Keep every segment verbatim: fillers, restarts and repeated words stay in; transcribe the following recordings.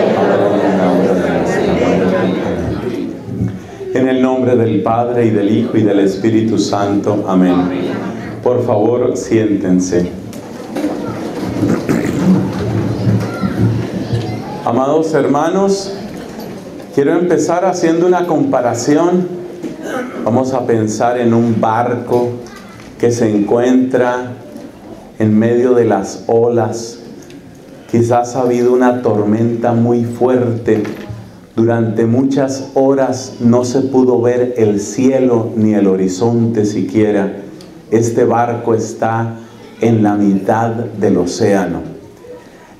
y en la hora de nuestra muerte. En el nombre del Padre, y del Hijo, y del Espíritu Santo. Amén. Por favor, siéntense. Amados hermanos, quiero empezar haciendo una comparación. Vamos a pensar en un barco que se encuentra en medio de las olas. Quizás ha habido una tormenta muy fuerte. Durante muchas horas no se pudo ver el cielo ni el horizonte siquiera. Este barco está en la mitad del océano.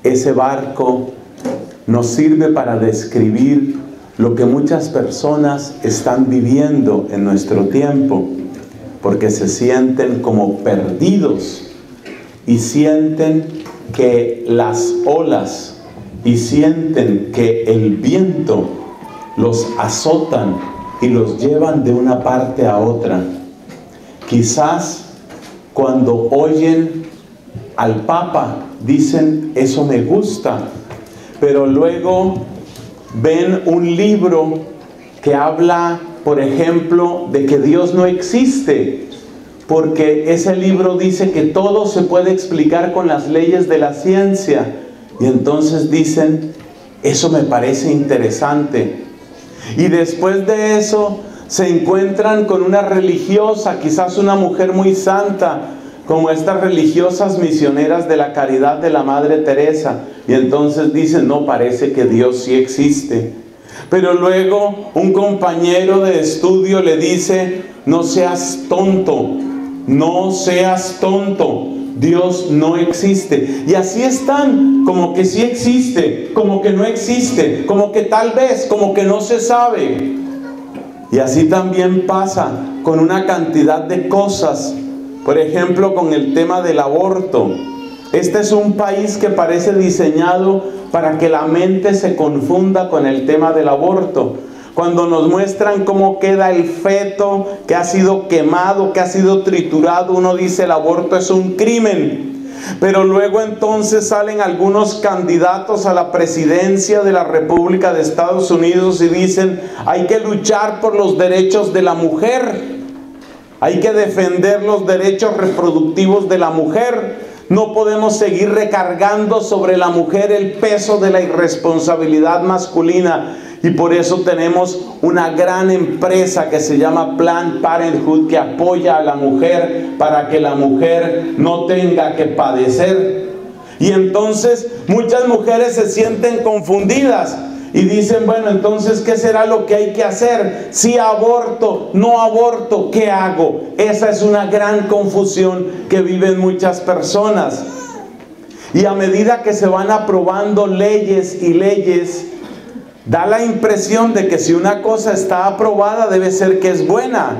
Ese barco nos sirve para describir lo que muchas personas están viviendo en nuestro tiempo, porque se sienten como perdidos y sienten que las olas y sienten que el viento los azotan y los llevan de una parte a otra. Quizás cuando oyen al Papa dicen, eso me gusta, pero luego ven un libro que habla, por ejemplo, de que Dios no existe, porque ese libro dice que todo se puede explicar con las leyes de la ciencia. Y entonces dicen, eso me parece interesante. Y después de eso se encuentran con una religiosa, quizás una mujer muy santa, como estas religiosas misioneras de la caridad de la Madre Teresa. Y entonces dicen, no, parece que Dios sí existe. Pero luego un compañero de estudio le dice, no seas tonto, no seas tonto, Dios no existe. Y así están, como que sí existe, como que no existe, como que tal vez, como que no se sabe. Y así también pasa con una cantidad de cosas. Por ejemplo, con el tema del aborto. Este es un país que parece diseñado para que la mente se confunda con el tema del aborto. Cuando nos muestran cómo queda el feto, que ha sido quemado, que ha sido triturado, uno dice el aborto es un crimen. Pero luego entonces salen algunos candidatos a la presidencia de la República de Estados Unidos y dicen, hay que luchar por los derechos de la mujer. Hay que defender los derechos reproductivos de la mujer. No podemos seguir recargando sobre la mujer el peso de la irresponsabilidad masculina. Y por eso tenemos una gran empresa que se llama Planned Parenthood, que apoya a la mujer para que la mujer no tenga que padecer. Y entonces muchas mujeres se sienten confundidas. Y dicen, bueno, entonces, ¿qué será lo que hay que hacer? ¿Si aborto, no aborto, qué hago? Esa es una gran confusión que viven muchas personas. Y a medida que se van aprobando leyes y leyes, da la impresión de que si una cosa está aprobada, debe ser que es buena.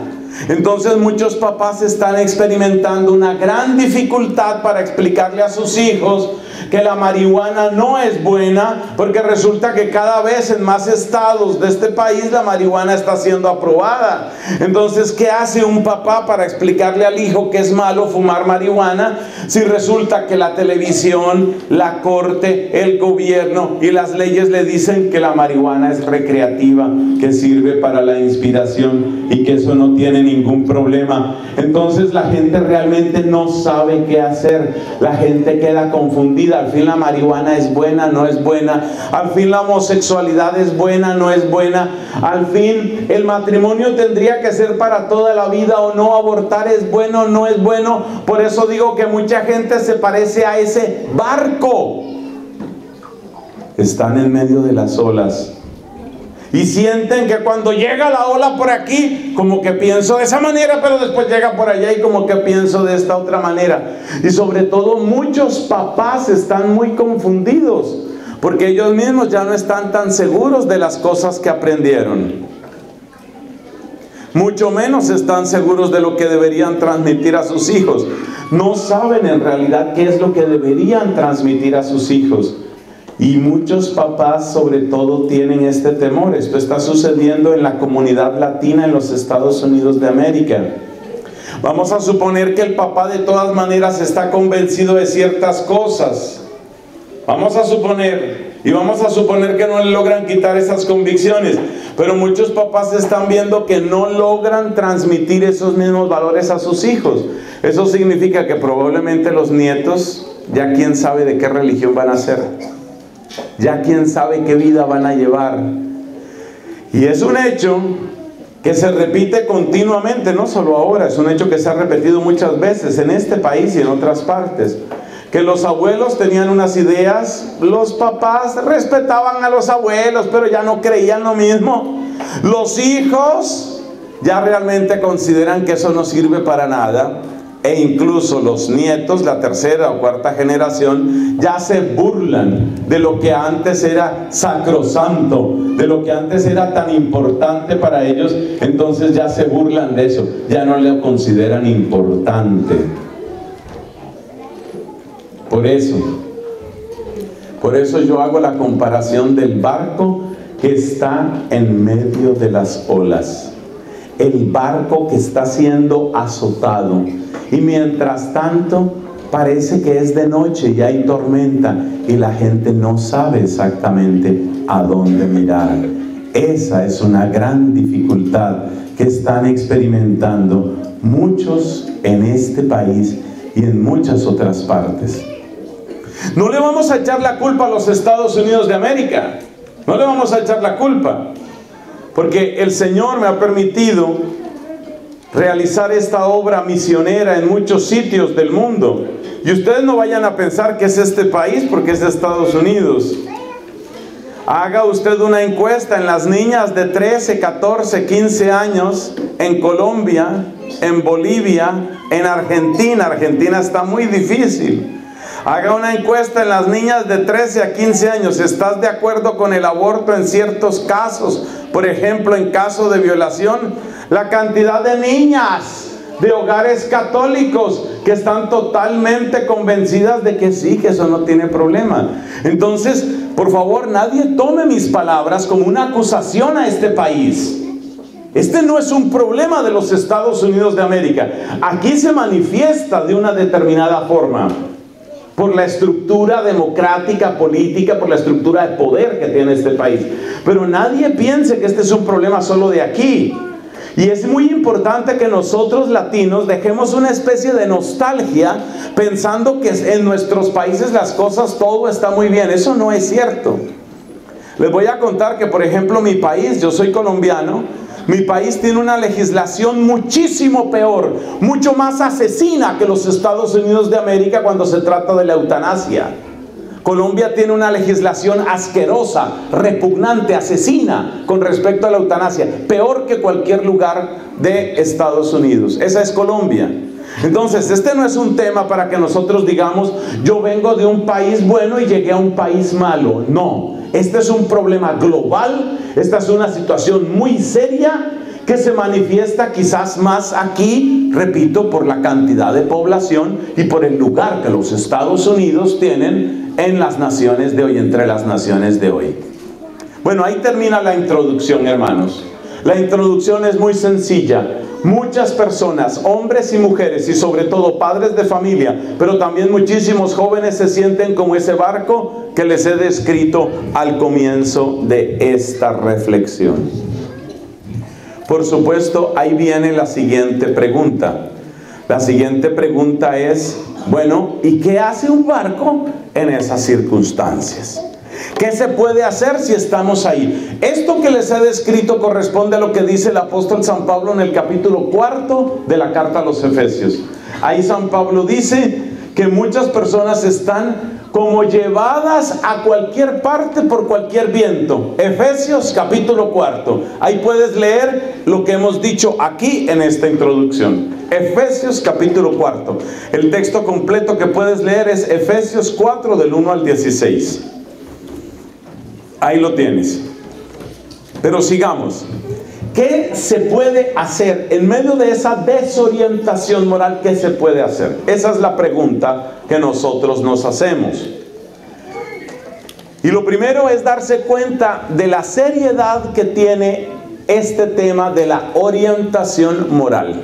Entonces muchos papás están experimentando una gran dificultad para explicarle a sus hijos que la marihuana no es buena, porque resulta que cada vez en más estados de este país la marihuana está siendo aprobada. Entonces, ¿qué hace un papá para explicarle al hijo que es malo fumar marihuana si resulta que la televisión, la corte, el gobierno y las leyes le dicen que la marihuana es recreativa, que sirve para la inspiración y que eso no tiene ningún problema? Entonces la gente realmente no sabe qué hacer, la gente queda confundida. Al fin la marihuana es buena, no es buena. Al fin la homosexualidad es buena, no es buena. Al fin el matrimonio tendría que ser para toda la vida o no. Abortar es bueno, no es bueno. Por eso digo que mucha gente se parece a ese barco. Están en medio de las olas y sienten que cuando llega la ola por aquí, como que pienso de esa manera, pero después llega por allá y como que pienso de esta otra manera. Y sobre todo muchos papás están muy confundidos, porque ellos mismos ya no están tan seguros de las cosas que aprendieron. mucho menos están seguros de lo que deberían transmitir a sus hijos. No saben en realidad qué es lo que deberían transmitir a sus hijos. Y muchos papás sobre todo tienen este temor. Esto está sucediendo en la comunidad latina en los Estados Unidos de América. Vamos a suponer que el papá de todas maneras está convencido de ciertas cosas. Vamos a suponer, y vamos a suponer que no le logran quitar esas convicciones. Pero muchos papás están viendo que no logran transmitir esos mismos valores a sus hijos. Eso significa que probablemente los nietos, ya quién sabe de qué religión van a ser. Ya quién sabe qué vida van a llevar. Y es un hecho que se repite continuamente, no solo ahora, es un hecho que se ha repetido muchas veces en este país y en otras partes. Que los abuelos tenían unas ideas, los papás respetaban a los abuelos, pero ya no creían lo mismo. Los hijos ya realmente consideran que eso no sirve para nada. E incluso los nietos, la tercera o cuarta generación, ya se burlan de lo que antes era sacrosanto, de lo que antes era tan importante para ellos. Entonces ya se burlan de eso, ya no lo consideran importante. Por eso, por eso yo hago la comparación del barco que está en medio de las olas. El barco que está siendo azotado. Y mientras tanto, parece que es de noche y hay tormenta. Y la gente no sabe exactamente a dónde mirar. Esa es una gran dificultad que están experimentando muchos en este país y en muchas otras partes. No le vamos a echar la culpa a los Estados Unidos de América. No le vamos a echar la culpa. Porque el Señor me ha permitido realizar esta obra misionera en muchos sitios del mundo. Y ustedes no vayan a pensar que es este país porque es Estados Unidos. Haga usted una encuesta en las niñas de trece, catorce, quince años en Colombia, en Bolivia, en Argentina. Argentina está muy difícil. Haga una encuesta en las niñas de trece a quince años. ¿Estás de acuerdo con el aborto en ciertos casos? Por ejemplo, en caso de violación, la cantidad de niñas de hogares católicos que están totalmente convencidas de que sí, que eso no tiene problema. Entonces, por favor, nadie tome mis palabras como una acusación a este país. Este no es un problema de los Estados Unidos de América. Aquí se manifiesta de una determinada forma, por la estructura democrática, política, por la estructura de poder que tiene este país. Pero nadie piense que este es un problema solo de aquí. Y es muy importante que nosotros latinos dejemos una especie de nostalgia pensando que en nuestros países las cosas, todo está muy bien. Eso no es cierto. Les voy a contar que, por ejemplo, mi país, yo soy colombiano, mi país tiene una legislación muchísimo peor, mucho más asesina que los Estados Unidos de América cuando se trata de la eutanasia. Colombia tiene una legislación asquerosa, repugnante, asesina con respecto a la eutanasia, peor que cualquier lugar de Estados Unidos. Esa es Colombia. Entonces, este no es un tema para que nosotros digamos, yo vengo de un país bueno y llegué a un país malo. No, este es un problema global, esta es una situación muy seria que se manifiesta quizás más aquí, repito, por la cantidad de población y por el lugar que los Estados Unidos tienen en las naciones de hoy, entre las naciones de hoy. Bueno, ahí termina la introducción, hermanos. La introducción es muy sencilla. Muchas personas, hombres y mujeres, y sobre todo padres de familia, pero también muchísimos jóvenes se sienten como ese barco que les he descrito al comienzo de esta reflexión. Por supuesto, ahí viene la siguiente pregunta. La siguiente pregunta es, bueno, ¿y qué hace un barco en esas circunstancias? ¿Qué se puede hacer si estamos ahí? Esto que les he descrito corresponde a lo que dice el apóstol San Pablo en el capítulo cuarto de la carta a los Efesios. Ahí San Pablo dice que muchas personas están como llevadas a cualquier parte por cualquier viento. Efesios capítulo cuarto. Ahí puedes leer lo que hemos dicho aquí en esta introducción. Efesios capítulo cuarto. El texto completo que puedes leer es Efesios cuatro del uno al dieciséis. Ahí lo tienes. Pero sigamos. ¿Qué se puede hacer en medio de esa desorientación moral? ¿Qué se puede hacer? Esa es la pregunta que nosotros nos hacemos. Y lo primero es darse cuenta de la seriedad que tiene este tema de la orientación moral.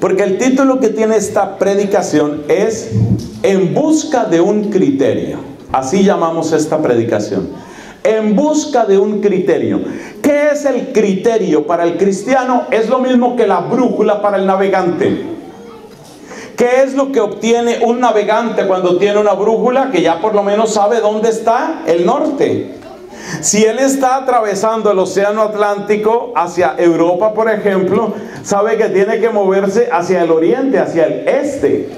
Porque el título que tiene esta predicación es En busca de un criterio. Así llamamos esta predicación. En busca de un criterio. ¿Qué es el criterio? Para el cristiano es lo mismo que la brújula para el navegante. ¿Qué es lo que obtiene un navegante cuando tiene una brújula? Que ya por lo menos sabe dónde está el norte. Si él está atravesando el océano Atlántico hacia Europa, por ejemplo, sabe que tiene que moverse hacia el oriente, hacia el este.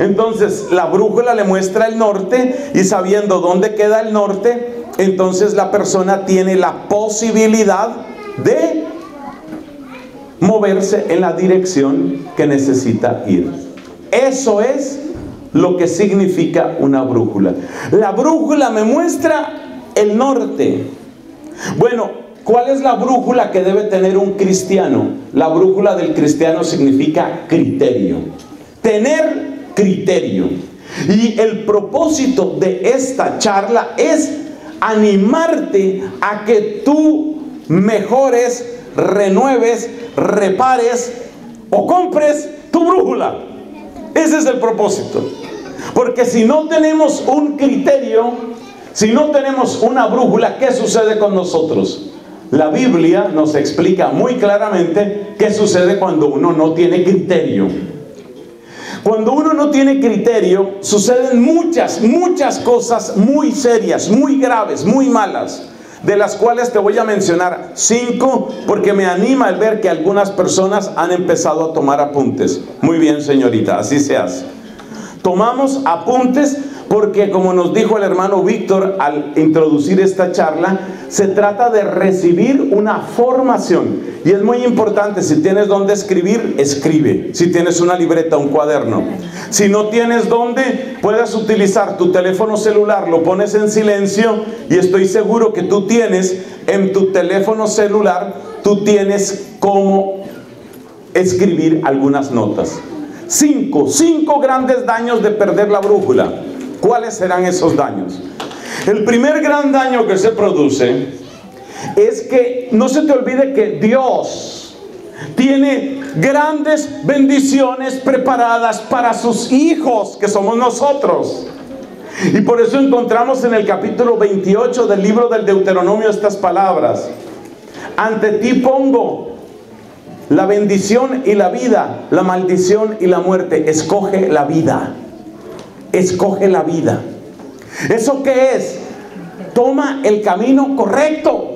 Entonces la brújula le muestra el norte, y sabiendo dónde queda el norte, entonces la persona tiene la posibilidad de moverse en la dirección que necesita ir. Eso es lo que significa una brújula. La brújula me muestra el norte. Bueno, ¿cuál es la brújula que debe tener un cristiano? La brújula del cristiano significa criterio. Tener criterio. Y el propósito de esta charla es animarte a que tú mejores, renueves, repares o compres tu brújula. Ese es el propósito. Porque si no tenemos un criterio, si no tenemos una brújula, ¿qué sucede con nosotros? La Biblia nos explica muy claramente qué sucede cuando uno no tiene criterio. Cuando uno no tiene criterio, suceden muchas, muchas cosas muy serias, muy graves, muy malas, de las cuales te voy a mencionar cinco, porque me anima el ver que algunas personas han empezado a tomar apuntes. Muy bien, señorita, así se hace. Tomamos apuntes porque, como nos dijo el hermano Víctor al introducir esta charla, se trata de recibir una formación. Y es muy importante, si tienes dónde escribir, escribe. Si tienes una libreta, un cuaderno. Si no tienes dónde, puedes utilizar tu teléfono celular, lo pones en silencio, y estoy seguro que tú tienes, en tu teléfono celular, tú tienes cómo escribir algunas notas. Cinco, cinco grandes daños de perder la brújula. ¿Cuáles serán esos daños? El primer gran daño que se produce es que no se te olvide que Dios tiene grandes bendiciones preparadas para sus hijos, que somos nosotros. Y por eso encontramos en el capítulo veintiocho del libro del Deuteronomio estas palabras: ante ti pongo la bendición y la vida, la maldición y la muerte. Escoge la vida. Escoge la vida. ¿Eso qué es? Toma el camino correcto.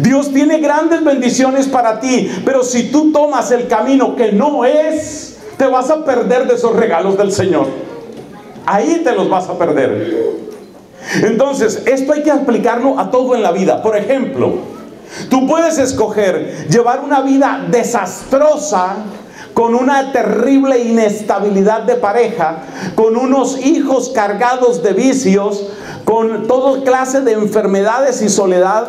Dios tiene grandes bendiciones para ti, pero si tú tomas el camino que no es, te vas a perder de esos regalos del Señor. Ahí te los vas a perder. Entonces, esto hay que aplicarlo a todo en la vida. Por ejemplo, tú puedes escoger llevar una vida desastrosa, con una terrible inestabilidad de pareja, con unos hijos cargados de vicios, con toda clase de enfermedades y soledad.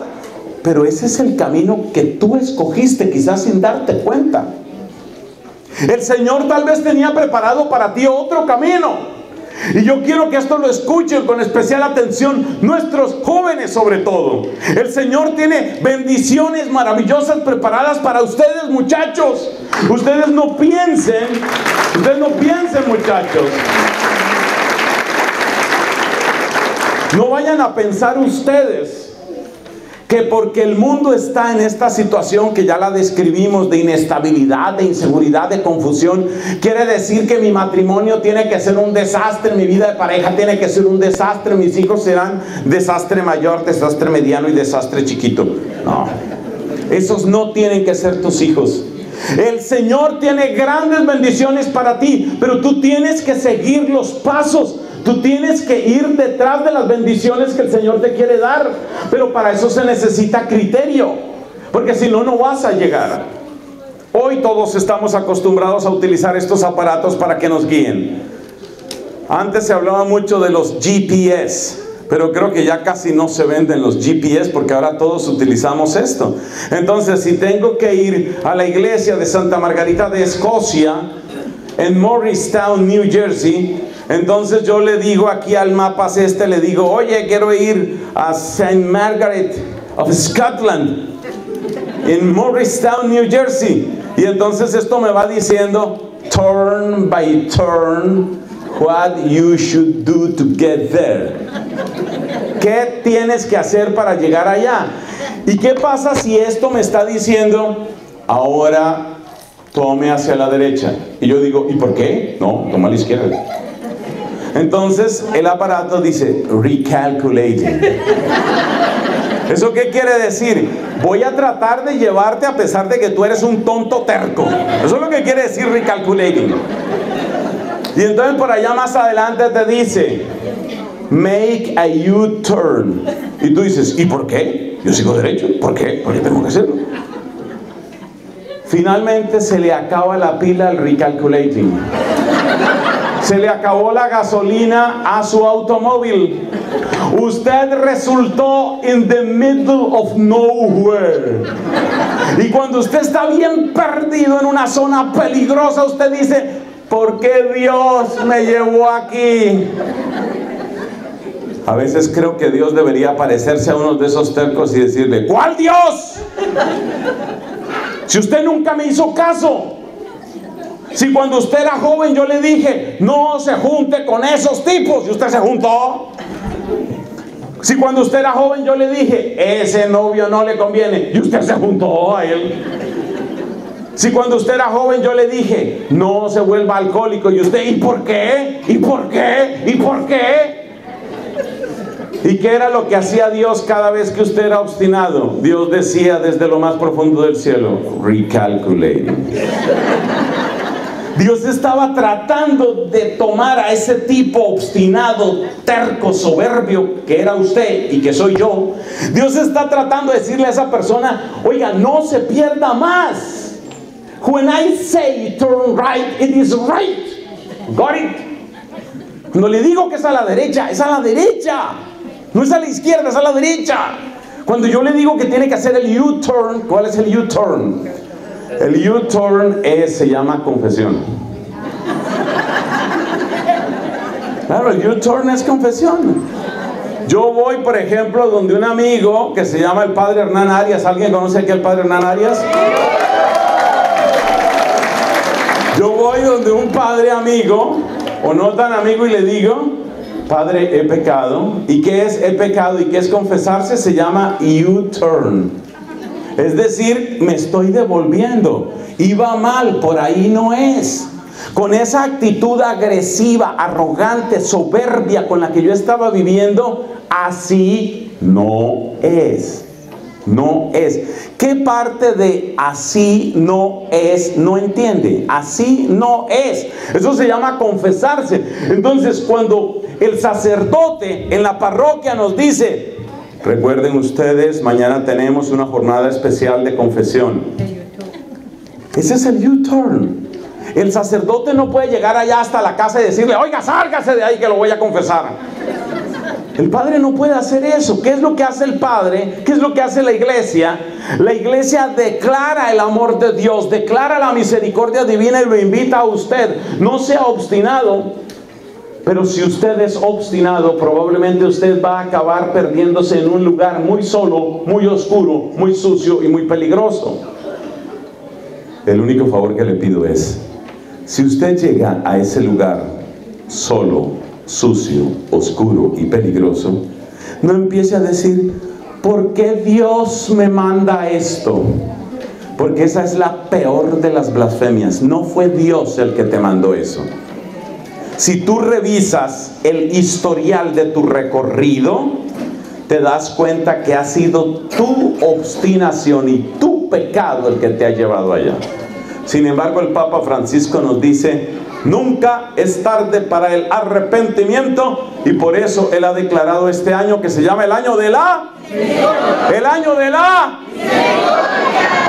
Pero ese es el camino que tú escogiste, quizás sin darte cuenta. El Señor tal vez tenía preparado para ti otro camino. Y yo quiero que esto lo escuchen con especial atención nuestros jóvenes sobre todo. El Señor tiene bendiciones maravillosas preparadas para ustedes, muchachos. Ustedes no piensen, ustedes no piensen, muchachos. No vayan a pensar ustedes que porque el mundo está en esta situación que ya la describimos, de inestabilidad, de inseguridad, de confusión, quiere decir que mi matrimonio tiene que ser un desastre, mi vida de pareja tiene que ser un desastre, mis hijos serán desastre mayor, desastre mediano y desastre chiquito. No, esos no tienen que ser tus hijos. El Señor tiene grandes bendiciones para ti, pero tú tienes que seguir los pasos. Tú tienes que ir detrás de las bendiciones que el Señor te quiere dar, pero para eso se necesita criterio, porque si no, no vas a llegar. Hoy todos estamos acostumbrados a utilizar estos aparatos para que nos guíen. Antes se hablaba mucho de los G P S, Pero creo que ya casi no se venden los G P S porque ahora todos utilizamos esto. Entonces, si tengo que ir a la iglesia de Santa Margarita de Escocia, en Morristown, New Jersey, entonces yo le digo aquí al Mapas este, le digo, oye, quiero ir a Saint Margaret of Scotland, en Morristown, New Jersey. Y entonces esto me va diciendo, turn by turn, what you should do to get there. ¿Qué tienes que hacer para llegar allá? ¿Y qué pasa si esto me está diciendo, ahora tome hacia la derecha? Y yo digo, ¿y por qué? No, toma a la izquierda. Entonces el aparato dice, recalculating. ¿Eso qué quiere decir? Voy a tratar de llevarte a pesar de que tú eres un tonto terco. Eso es lo que quiere decir recalculating. Y entonces por allá más adelante te dice, make a U-turn. Y tú dices, ¿y por qué? Yo sigo derecho. ¿Por qué? Porque tengo que hacerlo. Finalmente se le acaba la pila al recalculating. Se le acabó la gasolina a su automóvil. Usted resultó in the middle of nowhere. Y cuando usted está bien perdido en una zona peligrosa, usted dice, ¿por qué Dios me llevó aquí? A veces creo que Dios debería parecerse a uno de esos tercos y decirle, ¿cuál Dios? Si usted nunca me hizo caso. Si cuando usted era joven yo le dije, no se junte con esos tipos, y usted se juntó. Si cuando usted era joven yo le dije, ese novio no le conviene, y usted se juntó a él. Si cuando usted era joven yo le dije, no se vuelva alcohólico, y usted, ¿y por qué? ¿Y por qué? ¿Y por qué? ¿Y qué era lo que hacía Dios cada vez que usted era obstinado? Dios decía desde lo más profundo del cielo, recalculate. Dios estaba tratando de tomar a ese tipo obstinado, terco, soberbio que era usted y que soy yo. Dios está tratando de decirle a esa persona, oiga, no se pierda más. When I say turn right, it is right. Got it? No le digo que es a la derecha, es a la derecha. No es a la izquierda, es a la derecha. Cuando yo le digo que tiene que hacer el U-turn, ¿cuál es el U-turn? El U-turn se llama confesión. Claro, el U-turn es confesión. Yo voy, por ejemplo, donde un amigo que se llama el Padre Hernán Arias. ¿Alguien conoce aquí al Padre Hernán Arias? Yo voy donde un padre amigo, o no tan amigo, y le digo, Padre, he pecado. ¿Y qué es he pecado? ¿Y qué es confesarse? Se llama U-turn. Es decir, me estoy devolviendo. Iba mal, por ahí no es. Con esa actitud agresiva, arrogante, soberbia con la que yo estaba viviendo, así no es. No es. ¿Qué parte de así no es no entiende? Así no es. Eso se llama confesarse. Entonces, cuando el sacerdote en la parroquia nos dice, recuerden ustedes, mañana tenemos una jornada especial de confesión. Ese es el U-turn. El sacerdote no puede llegar allá hasta la casa y decirle, oiga, sálgase de ahí que lo voy a confesar. El padre no puede hacer eso. ¿Qué es lo que hace el padre? ¿Qué es lo que hace la iglesia? La iglesia declara el amor de Dios, declara la misericordia divina y lo invita a usted. No sea obstinado. Pero si usted es obstinado, probablemente usted va a acabar perdiéndose en un lugar muy solo, muy oscuro, muy sucio y muy peligroso. El único favor que le pido es, si usted llega a ese lugar solo, sucio, oscuro y peligroso, no empiece a decir, ¿por qué Dios me manda esto? Porque esa es la peor de las blasfemias. No fue Dios el que te mandó eso. Si tú revisas el historial de tu recorrido, te das cuenta que ha sido tu obstinación y tu pecado el que te ha llevado allá. Sin embargo, el Papa Francisco nos dice, nunca es tarde para el arrepentimiento, y por eso él ha declarado este año que se llama el año de la... El año de la...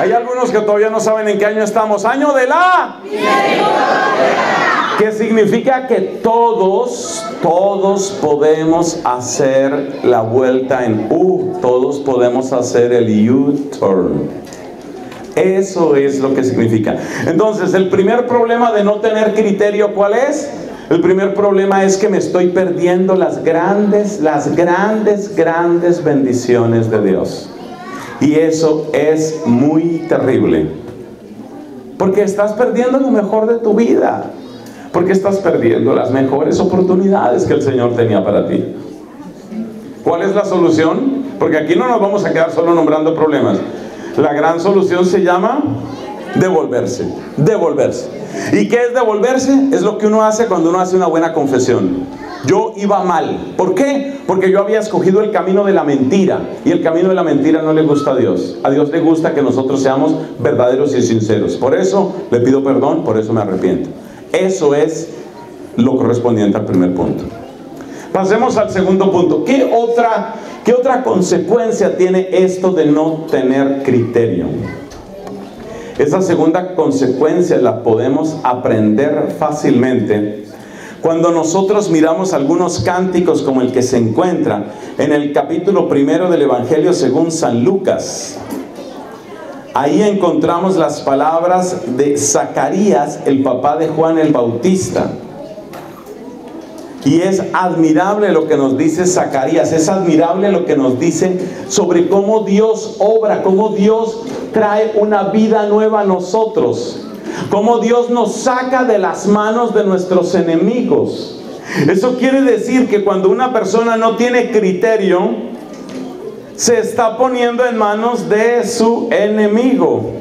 Hay algunos que todavía no saben en qué año estamos. Año de la... que significa que todos, todos podemos hacer la vuelta en U, todos podemos hacer el U-turn. Eso es lo que significa. Entonces, el primer problema de no tener criterio, ¿cuál es? El primer problema es que me estoy perdiendo las grandes, las grandes, grandes bendiciones de Dios. Y eso es muy terrible. Porque estás perdiendo lo mejor de tu vida. Porque estás perdiendo las mejores oportunidades que el Señor tenía para ti. ¿Cuál es la solución? Porque aquí no nos vamos a quedar solo nombrando problemas. La gran solución se llama devolverse, devolverse. ¿Y qué es devolverse? Es lo que uno hace cuando uno hace una buena confesión. Yo iba mal. ¿Por qué? Porque yo había escogido el camino de la mentira. Y el camino de la mentira no le gusta a Dios. A Dios le gusta que nosotros seamos verdaderos y sinceros. Por eso le pido perdón, por eso me arrepiento. Eso es lo correspondiente al primer punto. Pasemos al segundo punto. ¿Qué otra, qué otra consecuencia tiene esto de no tener criterio? Esa segunda consecuencia la podemos aprender fácilmente cuando nosotros miramos algunos cánticos como el que se encuentra en el capítulo primero del Evangelio según San Lucas. Ahí encontramos las palabras de Zacarías, el papá de Juan el Bautista. Y es admirable lo que nos dice Zacarías, es admirable lo que nos dice sobre cómo Dios obra, cómo Dios trae una vida nueva a nosotros, cómo Dios nos saca de las manos de nuestros enemigos. Eso quiere decir que cuando una persona no tiene criterio, se está poniendo en manos de su enemigo.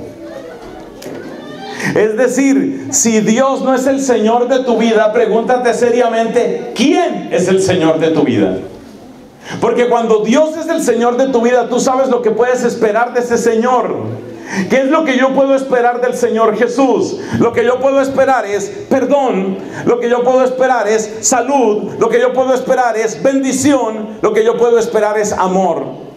Es decir, si Dios no es el Señor de tu vida, pregúntate seriamente, ¿quién es el Señor de tu vida? Porque cuando Dios es el Señor de tu vida, tú sabes lo que puedes esperar de ese Señor. ¿Qué es lo que yo puedo esperar del Señor Jesús? Lo que yo puedo esperar es perdón, lo que yo puedo esperar es salud, lo que yo puedo esperar es bendición, lo que yo puedo esperar es amor.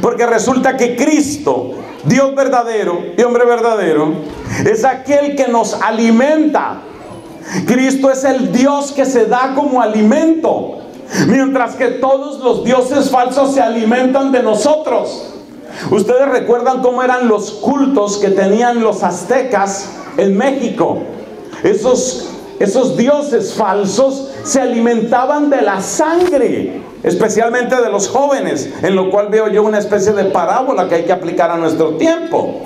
Porque resulta que Cristo, Dios verdadero y hombre verdadero, es aquel que nos alimenta. Cristo es el Dios que se da como alimento, mientras que todos los dioses falsos se alimentan de nosotros. Ustedes recuerdan cómo eran los cultos que tenían los aztecas en México. Esos, esos dioses falsos se alimentaban de la sangre, especialmente de los jóvenes, en lo cual veo yo una especie de parábola que hay que aplicar a nuestro tiempo.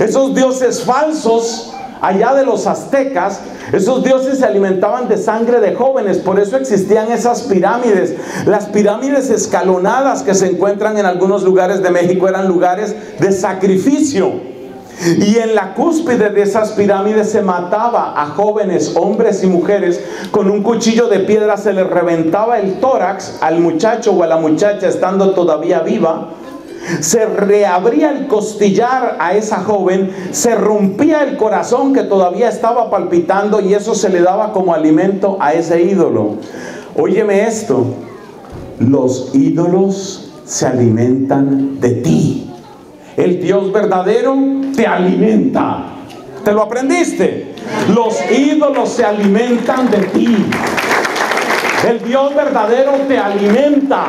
Esos dioses falsos, allá de los aztecas, esos dioses se alimentaban de sangre de jóvenes, por eso existían esas pirámides. Las pirámides escalonadas que se encuentran en algunos lugares de México eran lugares de sacrificio. Y en la cúspide de esas pirámides se mataba a jóvenes, hombres y mujeres. Con un cuchillo de piedra se les reventaba el tórax al muchacho o a la muchacha estando todavía viva. Se reabría el costillar a esa joven, se rompía el corazón que todavía estaba palpitando y eso se le daba como alimento a ese ídolo. Óyeme esto, los ídolos se alimentan de ti. El Dios verdadero te alimenta. ¿Te lo aprendiste? Los ídolos se alimentan de ti. El Dios verdadero te alimenta.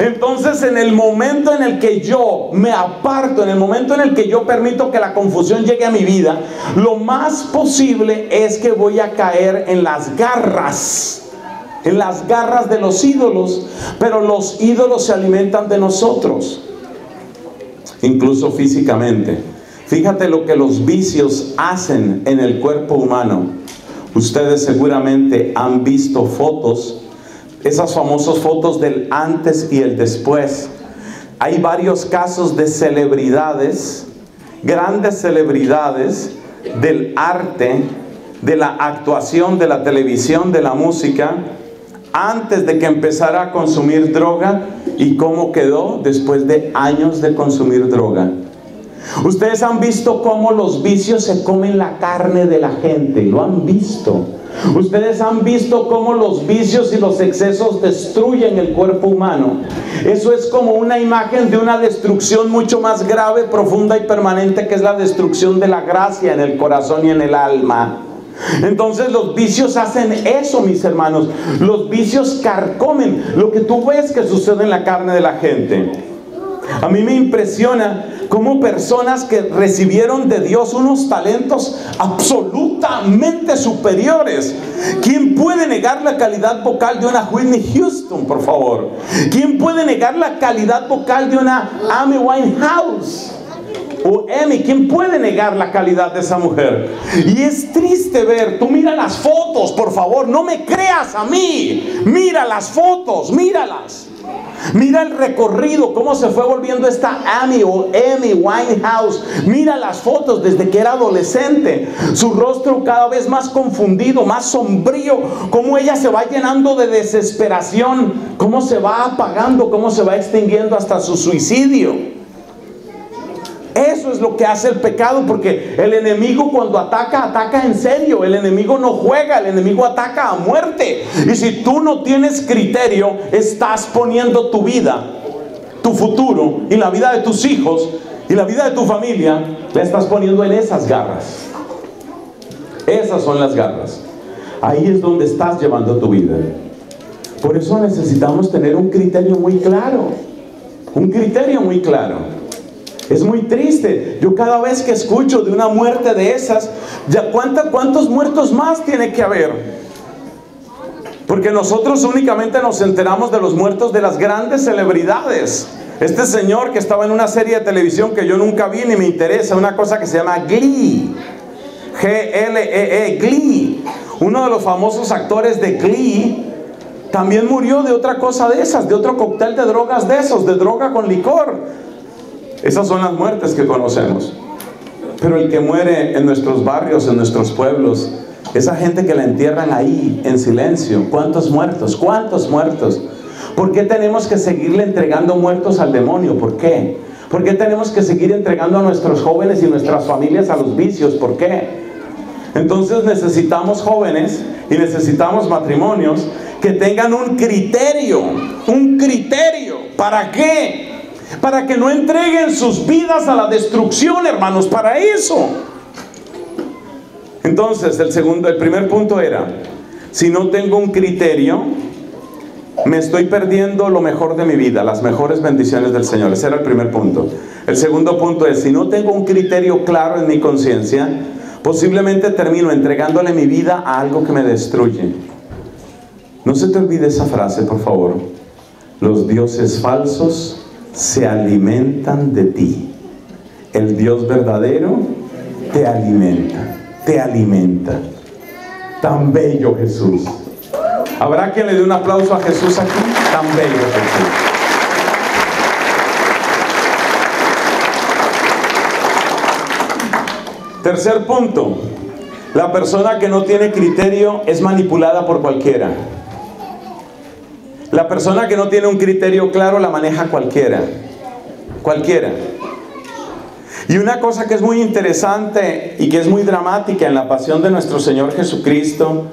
Entonces, en el momento en el que yo me aparto, en el momento en el que yo permito que la confusión llegue a mi vida, lo más posible es que voy a caer en las garras, en las garras de los ídolos. Pero los ídolos se alimentan de nosotros, incluso físicamente. Fíjate lo que los vicios hacen en el cuerpo humano. Ustedes seguramente han visto fotos, esas famosas fotos del antes y el después. Hay varios casos de celebridades, grandes celebridades del arte, de la actuación, de la televisión, de la música, antes de que empezara a consumir droga y cómo quedó después de años de consumir droga. Ustedes han visto cómo los vicios se comen la carne de la gente, lo han visto. Ustedes han visto cómo los vicios y los excesos destruyen el cuerpo humano. Eso es como una imagen de una destrucción mucho más grave, profunda y permanente, que es la destrucción de la gracia en el corazón y en el alma. Entonces los vicios hacen eso, mis hermanos. Los vicios carcomen lo que tú ves que sucede en la carne de la gente. A mí me impresiona cómo personas que recibieron de Dios unos talentos absolutamente superiores. ¿Quién puede negar la calidad vocal de una Whitney Houston, por favor? ¿Quién puede negar la calidad vocal de una Amy Winehouse? O Amy, ¿quién puede negar la calidad de esa mujer? Y es triste ver, tú mira las fotos, por favor, no me creas a mí. Mira las fotos, míralas. Mira el recorrido, cómo se fue volviendo esta Amy o Amy Winehouse. Mira las fotos desde que era adolescente. Su rostro cada vez más confundido, más sombrío. Cómo ella se va llenando de desesperación. Cómo se va apagando, cómo se va extinguiendo hasta su suicidio. Eso es lo que hace el pecado, porque el enemigo cuando ataca, ataca en serio. El enemigo no juega, el enemigo ataca a muerte. Y si tú no tienes criterio, estás poniendo tu vida, tu futuro y la vida de tus hijos y la vida de tu familia, la estás poniendo en esas garras. Esas son las garras. Ahí es donde estás llevando tu vida. Por eso necesitamos tener un criterio muy claro. Un criterio muy claro. Es muy triste. Yo cada vez que escucho de una muerte de esas, ya cuánta, ¿cuántos muertos más tiene que haber? Porque nosotros únicamente nos enteramos de los muertos de las grandes celebridades. Este señor que estaba en una serie de televisión que yo nunca vi ni me interesa, una cosa que se llama Glee. G L E E, Glee. Uno de los famosos actores de Glee también murió de otra cosa de esas, de otro cóctel de drogas de esos, de droga con licor. Esas son las muertes que conocemos. Pero el que muere en nuestros barrios, en nuestros pueblos, esa gente que la entierran ahí, en silencio, ¿cuántos muertos? ¿Cuántos muertos? ¿Por qué tenemos que seguirle entregando muertos al demonio? ¿Por qué? ¿Por qué tenemos que seguir entregando a nuestros jóvenes y nuestras familias a los vicios? ¿Por qué? Entonces necesitamos jóvenes y necesitamos matrimonios que tengan un criterio. ¿Un criterio? ¿Para qué? Para que no entreguen sus vidas a la destrucción, hermanos, para eso. Entonces, el segundo, el primer punto era, si no tengo un criterio, me estoy perdiendo lo mejor de mi vida, las mejores bendiciones del Señor. Ese era el primer punto. El segundo punto es, si no tengo un criterio claro en mi conciencia, posiblemente termino entregándole mi vida a algo que me destruye. No se te olvide esa frase, por favor. Los dioses falsos se alimentan de ti. El Dios verdadero te alimenta, te alimenta. Tan bello Jesús. ¿Habrá quien le dé un aplauso a Jesús aquí? Tan bello Jesús. Tercer punto. La persona que no tiene criterio es manipulada por cualquiera. La persona que no tiene un criterio claro la maneja cualquiera, cualquiera. Y una cosa que es muy interesante y que es muy dramática en la pasión de nuestro Señor Jesucristo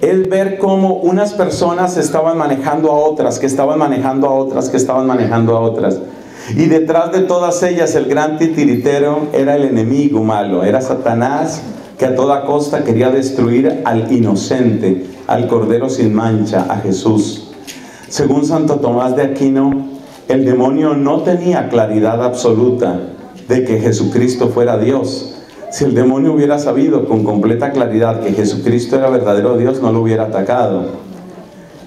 es ver cómo unas personas estaban manejando a otras, que estaban manejando a otras, que estaban manejando a otras. Y detrás de todas ellas el gran titiritero era el enemigo malo, era Satanás, que a toda costa quería destruir al inocente, al Cordero sin mancha, a Jesús. Según Santo Tomás de Aquino, el demonio no tenía claridad absoluta de que Jesucristo fuera Dios. Si el demonio hubiera sabido con completa claridad que Jesucristo era verdadero Dios, no lo hubiera atacado.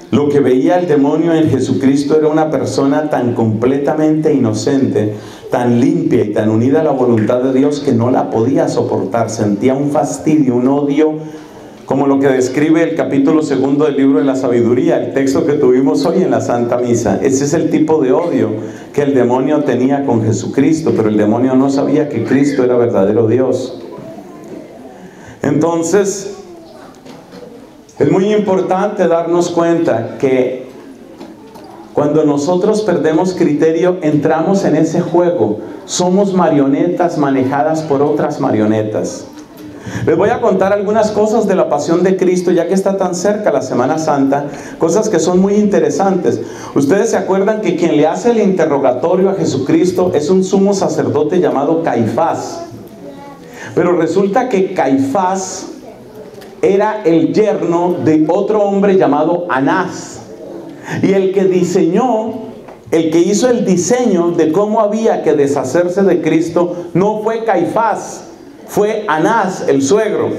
Lo que veía el demonio en Jesucristo era una persona tan completamente inocente, tan limpia y tan unida a la voluntad de Dios que no la podía soportar. Sentía un fastidio, un odio, como lo que describe el capítulo segundo del libro de la sabiduría, el texto que tuvimos hoy en la Santa Misa. Ese es el tipo de odio que el demonio tenía con Jesucristo, pero el demonio no sabía que Cristo era verdadero Dios. Entonces, es muy importante darnos cuenta que cuando nosotros perdemos criterio, entramos en ese juego. Somos marionetas manejadas por otras marionetas. Les voy a contar algunas cosas de la pasión de Cristo, ya que está tan cerca la Semana Santa, cosas que son muy interesantes. Ustedes se acuerdan que quien le hace el interrogatorio a Jesucristo es un sumo sacerdote llamado Caifás. Pero resulta que Caifás era el yerno de otro hombre llamado Anás. Y el que diseñó, el que hizo el diseño de cómo había que deshacerse de Cristo, no fue Caifás, fue Anás, el suegro.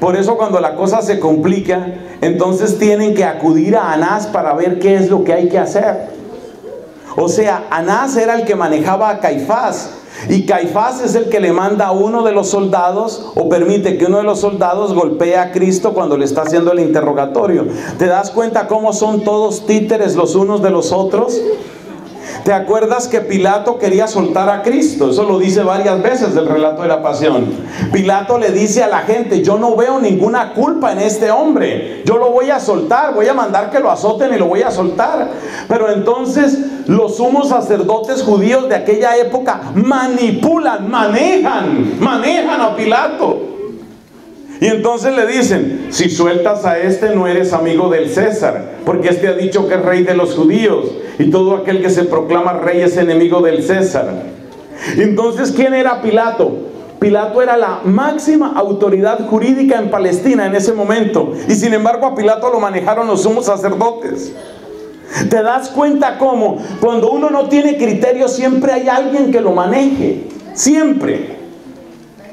Por eso cuando la cosa se complica, entonces tienen que acudir a Anás para ver qué es lo que hay que hacer. O sea, Anás era el que manejaba a Caifás. Y Caifás es el que le manda a uno de los soldados, o permite que uno de los soldados golpee a Cristo cuando le está haciendo el interrogatorio. ¿Te das cuenta cómo son todos títeres los unos de los otros? ¿Te acuerdas que Pilato quería soltar a Cristo? Eso lo dice varias veces el relato de la pasión. Pilato le dice a la gente: yo no veo ninguna culpa en este hombre, yo lo voy a soltar, voy a mandar que lo azoten y lo voy a soltar. Pero entonces los sumos sacerdotes judíos de aquella época manipulan, manejan, manejan a Pilato. Y entonces le dicen: si sueltas a este, no eres amigo del César, porque este ha dicho que es rey de los judíos, y todo aquel que se proclama rey es enemigo del César. Entonces, ¿quién era Pilato? Pilato era la máxima autoridad jurídica en Palestina en ese momento, y sin embargo a Pilato lo manejaron los sumos sacerdotes. ¿Te das cuenta cómo? Cuando uno no tiene criterio, siempre hay alguien que lo maneje, siempre.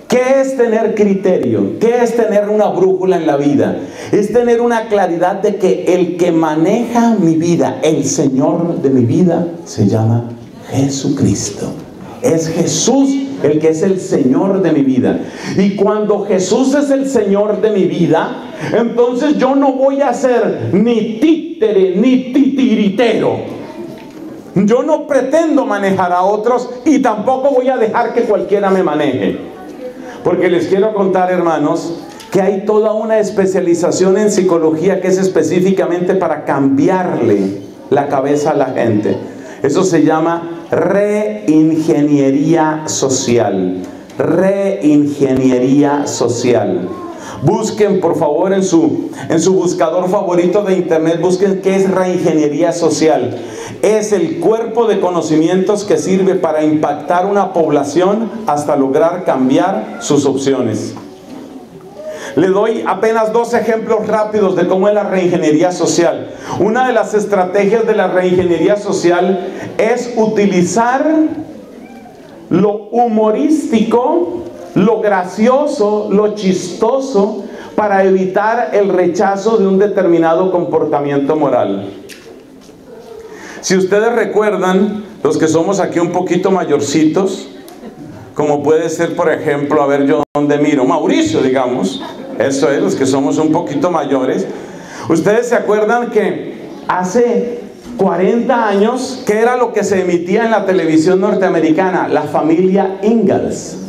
¿Qué es tener criterio? ¿Qué es tener una brújula en la vida? Es tener una claridad de que el que maneja mi vida, el Señor de mi vida, se llama Jesucristo. Es Jesús el que es el Señor de mi vida. Y cuando Jesús es el Señor de mi vida, entonces yo no voy a ser ni títere ni titiritero. Yo no pretendo manejar a otros y tampoco voy a dejar que cualquiera me maneje. Porque les quiero contar, hermanos, que hay toda una especialización en psicología que es específicamente para cambiarle la cabeza a la gente. Eso se llama reingeniería social. Reingeniería social. Busquen, por favor, en su, en su buscador favorito de internet, busquen qué es reingeniería social. Es el cuerpo de conocimientos que sirve para impactar una población hasta lograr cambiar sus opciones. Le doy apenas dos ejemplos rápidos de cómo es la reingeniería social. Una de las estrategias de la reingeniería social es utilizar lo humorístico, lo gracioso, lo chistoso, para evitar el rechazo de un determinado comportamiento moral. Si ustedes recuerdan, los que somos aquí un poquito mayorcitos, como puede ser, por ejemplo, a ver yo dónde miro, Mauricio, digamos, eso es, los que somos un poquito mayores, ustedes se acuerdan que hace cuarenta años, ¿qué era lo que se emitía en la televisión norteamericana? La familia Ingalls.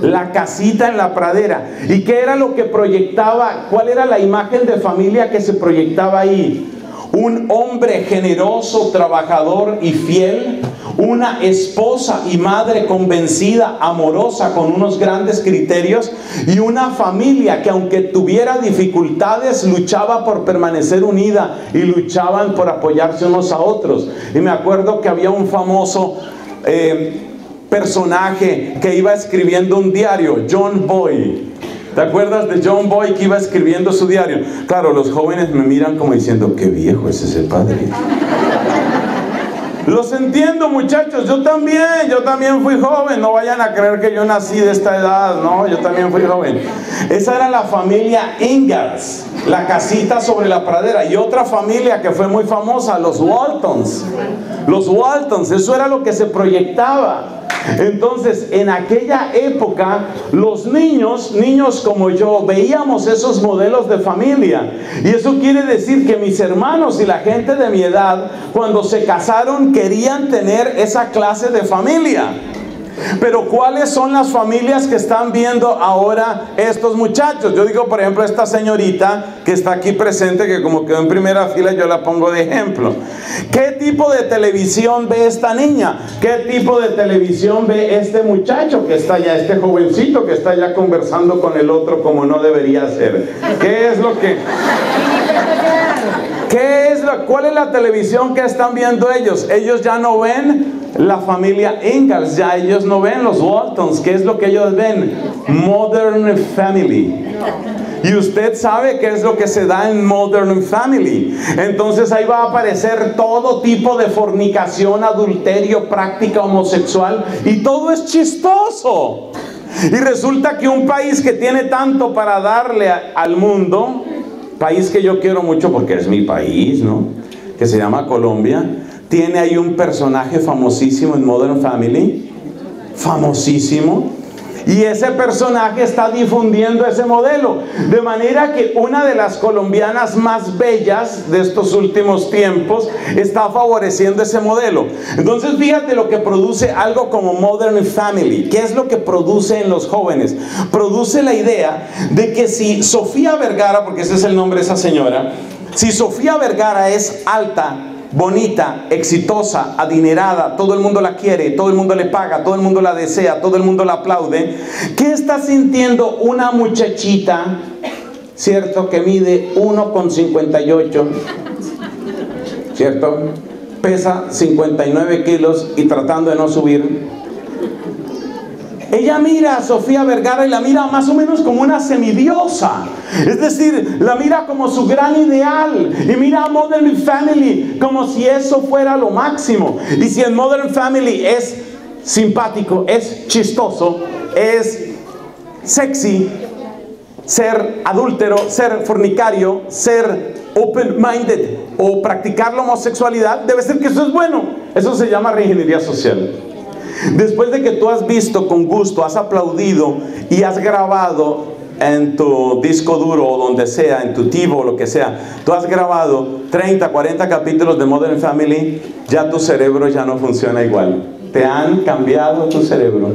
La casita en la pradera. ¿Y qué era lo que proyectaba? ¿Cuál era la imagen de familia que se proyectaba ahí? Un hombre generoso, trabajador y fiel. Una esposa y madre convencida, amorosa, con unos grandes criterios. Y una familia que, aunque tuviera dificultades, luchaba por permanecer unida y luchaban por apoyarse unos a otros. Y me acuerdo que había un famoso Eh, personaje que iba escribiendo un diario, John Boy. ¿Te acuerdas de John Boy, que iba escribiendo su diario? Claro, los jóvenes me miran como diciendo: qué viejo es ese padre. Los entiendo, muchachos, yo también, yo también fui joven, no vayan a creer que yo nací de esta edad, no, yo también fui joven. Esa era la familia Ingalls, la casita sobre la pradera. Y otra familia que fue muy famosa, los Waltons. Los Waltons, eso era lo que se proyectaba. Entonces, en aquella época, los niños, niños como yo, veíamos esos modelos de familia. Y eso quiere decir que mis hermanos y la gente de mi edad, cuando se casaron, querían tener esa clase de familia. Pero ¿cuáles son las familias que están viendo ahora estos muchachos? Yo digo, por ejemplo, esta señorita que está aquí presente, que como quedó en primera fila, yo la pongo de ejemplo. ¿Qué tipo de televisión ve esta niña? ¿Qué tipo de televisión ve este muchacho que está allá, este jovencito que está allá conversando con el otro como no debería ser? ¿Qué es lo que...? ¿Qué es la, ¿Cuál es la televisión que están viendo ellos? Ellos ya no ven la familia Ingalls, ya ellos no ven los Waltons. ¿Qué es lo que ellos ven? Modern Family. Y usted sabe qué es lo que se da en Modern Family. Entonces ahí va a aparecer todo tipo de fornicación, adulterio, práctica homosexual, y todo es chistoso. Y resulta que un país que tiene tanto para darle a, al mundo, país que yo quiero mucho porque es mi país, ¿no?, que se llama Colombia, tiene ahí un personaje famosísimo en Modern Family, famosísimo. Y ese personaje está difundiendo ese modelo. De manera que una de las colombianas más bellas de estos últimos tiempos está favoreciendo ese modelo. Entonces fíjate lo que produce algo como Modern Family. ¿Qué es lo que produce en los jóvenes? Produce la idea de que si Sofía Vergara, porque ese es el nombre de esa señora, si Sofía Vergara es alta, bonita, exitosa, adinerada, todo el mundo la quiere, todo el mundo le paga, todo el mundo la desea, todo el mundo la aplaude, ¿qué está sintiendo una muchachita, cierto, que mide uno con cincuenta y ocho, cierto, pesa cincuenta y nueve kilos y tratando de no subir? Ella mira a Sofía Vergara y la mira más o menos como una semidiosa. Es decir, la mira como su gran ideal. Y mira a Modern Family como si eso fuera lo máximo. Y si en Modern Family es simpático, es chistoso, es sexy, ser adúltero, ser fornicario, ser open-minded o practicar la homosexualidad, debe ser que eso es bueno. Eso se llama reingeniería social. Después de que tú has visto con gusto, has aplaudido y has grabado en tu disco duro o donde sea, en tu tivo o lo que sea, tú has grabado treinta, cuarenta capítulos de Modern Family, ya tu cerebro ya no funciona igual. Te han cambiado tu cerebro.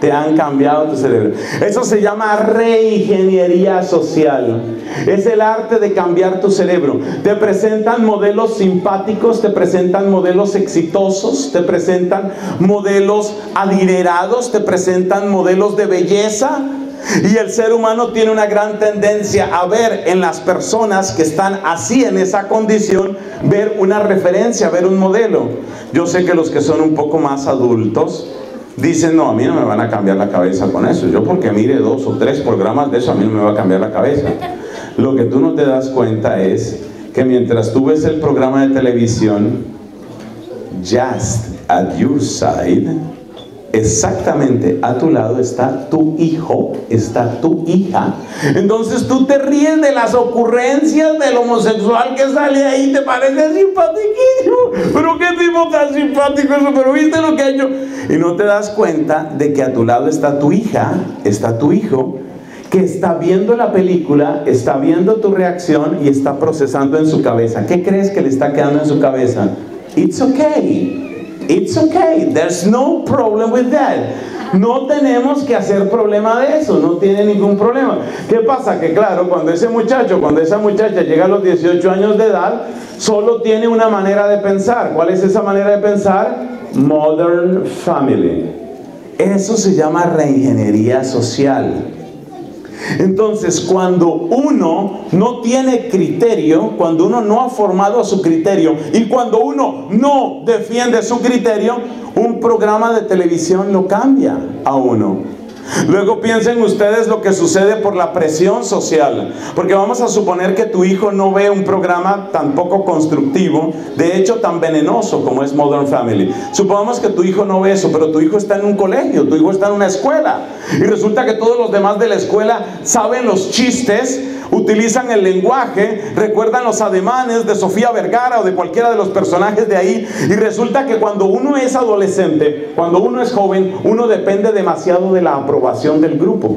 Te han cambiado tu cerebro. Eso se llama reingeniería social. Es el arte de cambiar tu cerebro. Te presentan modelos simpáticos, te presentan modelos exitosos, te presentan modelos adinerados, te presentan modelos de belleza. Y el ser humano tiene una gran tendencia a ver en las personas que están así, en esa condición, ver una referencia, ver un modelo. Yo sé que los que son un poco más adultos dicen, no, a mí no me van a cambiar la cabeza con eso. Yo porque mire dos o tres programas de eso, a mí no me va a cambiar la cabeza. Lo que tú no te das cuenta es que mientras tú ves el programa de televisión, just at your side, exactamente a tu lado está tu hijo, está tu hija. Entonces tú te ríes de las ocurrencias del homosexual que sale ahí, te parece simpatiquillo, pero qué tipo tan simpático eso, pero viste lo que ha hecho. Y no te das cuenta de que a tu lado está tu hija, está tu hijo, que está viendo la película, está viendo tu reacción y está procesando en su cabeza. ¿Qué crees que le está quedando en su cabeza? It's okay. It's okay, there's no problem with that. No tenemos que hacer problema de eso, no tiene ningún problema. ¿Qué pasa? Que claro, cuando ese muchacho, cuando esa muchacha llega a los dieciocho años de edad, solo tiene una manera de pensar. ¿Cuál es esa manera de pensar? Modern Family. Eso se llama reingeniería social. Entonces, cuando uno no tiene criterio, cuando uno no ha formado su criterio y cuando uno no defiende su criterio, un programa de televisión lo cambia a uno. Luego piensen ustedes lo que sucede por la presión social, porque vamos a suponer que tu hijo no ve un programa tan poco constructivo, de hecho tan venenoso como es Modern Family. Supongamos que tu hijo no ve eso, pero tu hijo está en un colegio, tu hijo está en una escuela, y resulta que todos los demás de la escuela saben los chistes, utilizan el lenguaje, recuerdan los ademanes de Sofía Vergara o de cualquiera de los personajes de ahí, y resulta que cuando uno es adolescente, cuando uno es joven, uno depende demasiado de la aprobación del grupo.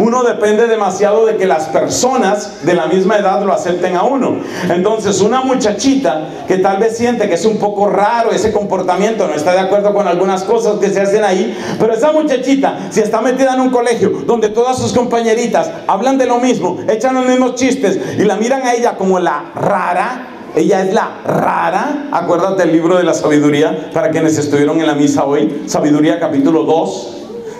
Uno depende demasiado de que las personas de la misma edad lo acepten a uno. Entonces una muchachita que tal vez siente que es un poco raro ese comportamiento, no está de acuerdo con algunas cosas que se hacen ahí, pero esa muchachita, si está metida en un colegio donde todas sus compañeritas hablan de lo mismo, echan los mismos chistes y la miran a ella como la rara, ella es la rara. Acuérdate del libro de la sabiduría, para quienes estuvieron en la misa hoy, Sabiduría capítulo dos.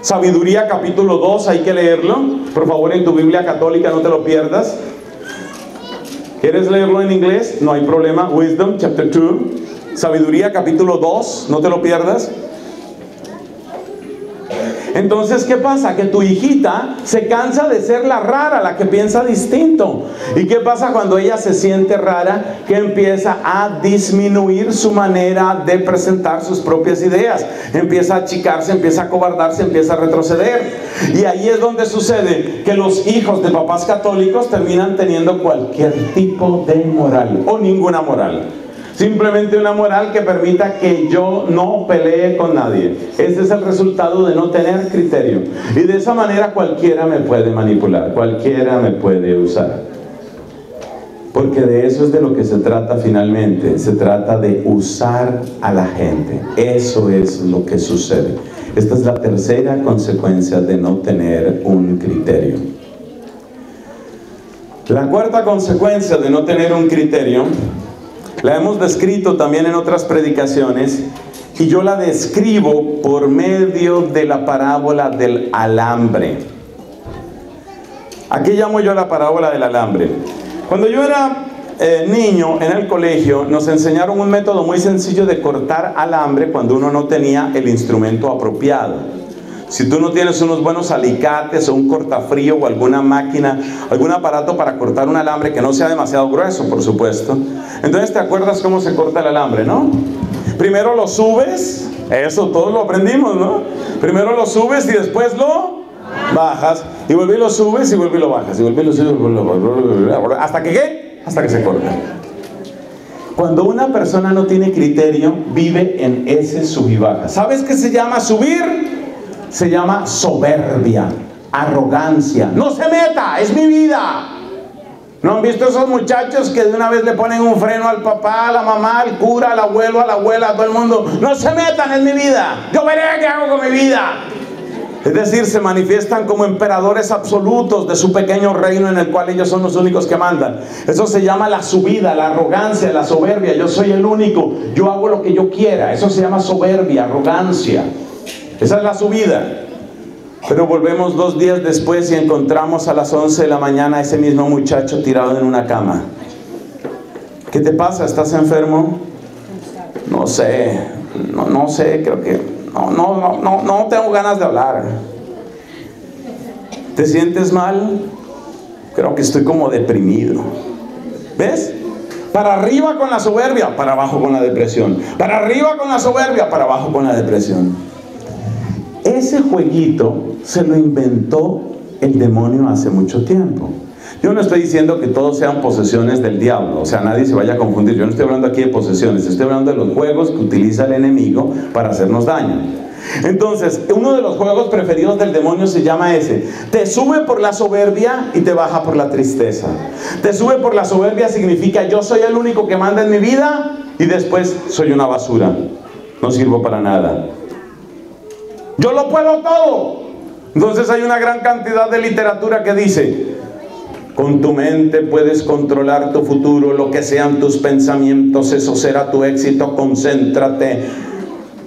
Sabiduría capítulo dos, hay que leerlo, por favor, en tu Biblia católica, no te lo pierdas. ¿Quieres leerlo en inglés? No hay problema. Wisdom chapter dos, Sabiduría capítulo dos, no te lo pierdas. Entonces, ¿qué pasa? Que tu hijita se cansa de ser la rara, la que piensa distinto. ¿Y qué pasa cuando ella se siente rara? Que empieza a disminuir su manera de presentar sus propias ideas. Empieza a achicarse, empieza a acobardarse, empieza a retroceder. Y ahí es donde sucede que los hijos de papás católicos terminan teniendo cualquier tipo de moral o ninguna moral. Simplemente una moral que permita que yo no pelee con nadie. Ese es el resultado de no tener criterio. Y de esa manera cualquiera me puede manipular, cualquiera me puede usar. Porque de eso es de lo que se trata finalmente. Se trata de usar a la gente. Eso es lo que sucede. Esta es la tercera consecuencia de no tener un criterio. La cuarta consecuencia de no tener un criterio la hemos descrito también en otras predicaciones, y yo la describo por medio de la parábola del alambre. Aquí llamo yo la parábola del alambre. Cuando yo era eh, niño en el colegio, nos enseñaron un método muy sencillo de cortar alambre cuando uno no tenía el instrumento apropiado. Si tú no tienes unos buenos alicates o un cortafrío o alguna máquina, algún aparato para cortar un alambre que no sea demasiado grueso, por supuesto. Entonces te acuerdas cómo se corta el alambre, ¿no? Primero lo subes, eso todos lo aprendimos, ¿no? Primero lo subes y después lo bajas. Y vuelve y lo subes y vuelve y lo bajas. Y vuelve y lo subes y vuelve y lo bajas. ¿Hasta que qué? Hasta que se corta. Cuando una persona no tiene criterio, vive en ese sub y baja. ¿Sabes qué se llama subir? Se llama soberbia, arrogancia. ¡No se meta! ¡Es mi vida! ¿No han visto esos muchachos que de una vez le ponen un freno al papá, a la mamá, al cura, al abuelo, a la abuela, a todo el mundo? ¡No se metan! ¡Es mi vida! ¡Yo veré qué hago con mi vida! Es decir, se manifiestan como emperadores absolutos de su pequeño reino en el cual ellos son los únicos que mandan. Eso se llama la subida, la arrogancia, la soberbia. Yo soy el único, yo hago lo que yo quiera. Eso se llama soberbia, arrogancia. Esa es la subida. Pero volvemos dos días después y encontramos a las once de la mañana a ese mismo muchacho tirado en una cama. ¿Qué te pasa? ¿Estás enfermo? No sé, no, no sé, creo que no, no, no, no, no tengo ganas de hablar. ¿Te sientes mal? Creo que estoy como deprimido. ¿Ves? Para arriba con la soberbia, para abajo con la depresión. Para arriba con la soberbia, para abajo con la depresión. Ese jueguito se lo inventó el demonio hace mucho tiempo. Yo no estoy diciendo que todos sean posesiones del diablo, o sea, nadie se vaya a confundir. Yo no estoy hablando aquí de posesiones, estoy hablando de los juegos que utiliza el enemigo para hacernos daño. Entonces, uno de los juegos preferidos del demonio se llama ese. Te sube por la soberbia y te baja por la tristeza. Te sube por la soberbia significa yo soy el único que manda en mi vida y después soy una basura. No sirvo para nada. Yo lo puedo todo. Entonces hay una gran cantidad de literatura que dice: con tu mente puedes controlar tu futuro, lo que sean tus pensamientos, eso será tu éxito, concéntrate,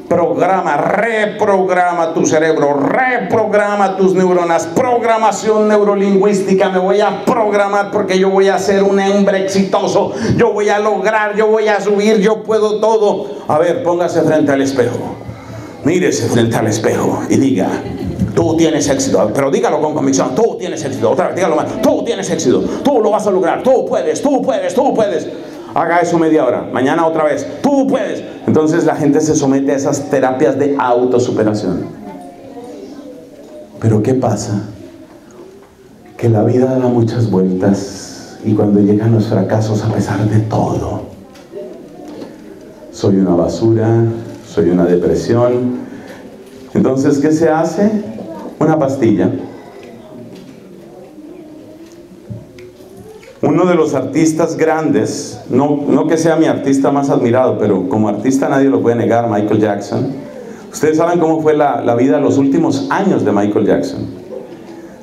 programa, reprograma tu cerebro, reprograma tus neuronas, programación neurolingüística, me voy a programar porque yo voy a ser un hombre exitoso, yo voy a lograr, yo voy a subir, yo puedo todo. A ver, póngase frente al espejo. Mírese frente al espejo y diga: tú tienes éxito. Pero dígalo con convicción: tú tienes éxito. Otra vez, dígalo más: tú tienes éxito, tú lo vas a lograr, tú puedes, tú puedes, tú puedes. Haga eso media hora, mañana otra vez: tú puedes. Entonces la gente se somete a esas terapias de autosuperación. Pero ¿qué pasa? Que la vida da muchas vueltas, y cuando llegan los fracasos, a pesar de todo, soy una basura, soy una depresión. Entonces, ¿qué se hace? Una pastilla. Uno de los artistas grandes, no, no que sea mi artista más admirado, pero como artista nadie lo puede negar, Michael Jackson. Ustedes saben cómo fue la, la vida, los últimos años de Michael Jackson.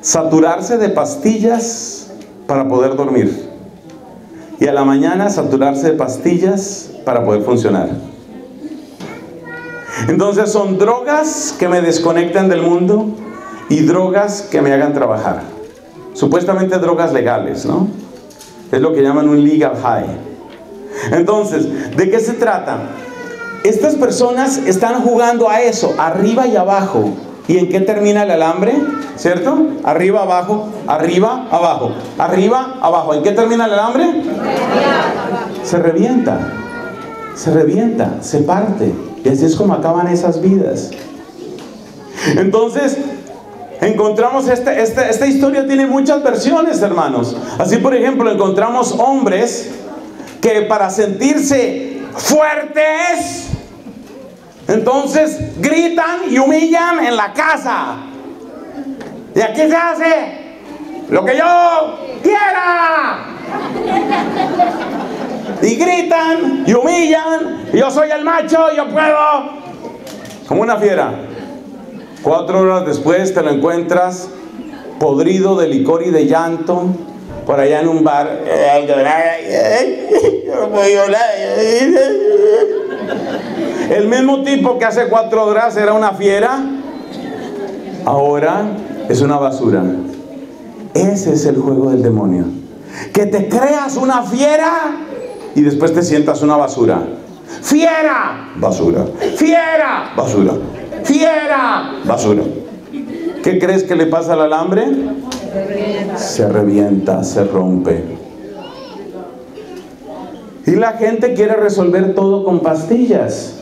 Saturarse de pastillas para poder dormir. Y a la mañana saturarse de pastillas para poder funcionar. Entonces son drogas que me desconectan del mundo y drogas que me hagan trabajar. Supuestamente drogas legales, ¿no? Es lo que llaman un legal high. Entonces, ¿de qué se trata? Estas personas están jugando a eso, arriba y abajo. ¿Y en qué termina el alambre? ¿Cierto? Arriba, abajo, arriba, abajo, arriba, abajo. ¿En qué termina el alambre? Se revienta, se revienta, se parte. Y así es como acaban esas vidas. Entonces, encontramos esta, esta, esta historia tiene muchas versiones, hermanos. Así, por ejemplo, encontramos hombres que para sentirse fuertes, entonces gritan y humillan en la casa. Y aquí se hace lo que yo quiera. Y gritan y humillan. Y yo soy el macho, yo puedo. Como una fiera. Cuatro horas después te lo encuentras podrido de licor y de llanto por allá en un bar. El mismo tipo que hace cuatro horas era una fiera, ahora es una basura. Ese es el juego del demonio. Que te creas una fiera y después te sientas una basura. Fiera, basura. Fiera, basura. Fiera, basura. ¿Qué crees que le pasa al alambre? Se revienta, se rompe. Y la gente quiere resolver todo con pastillas.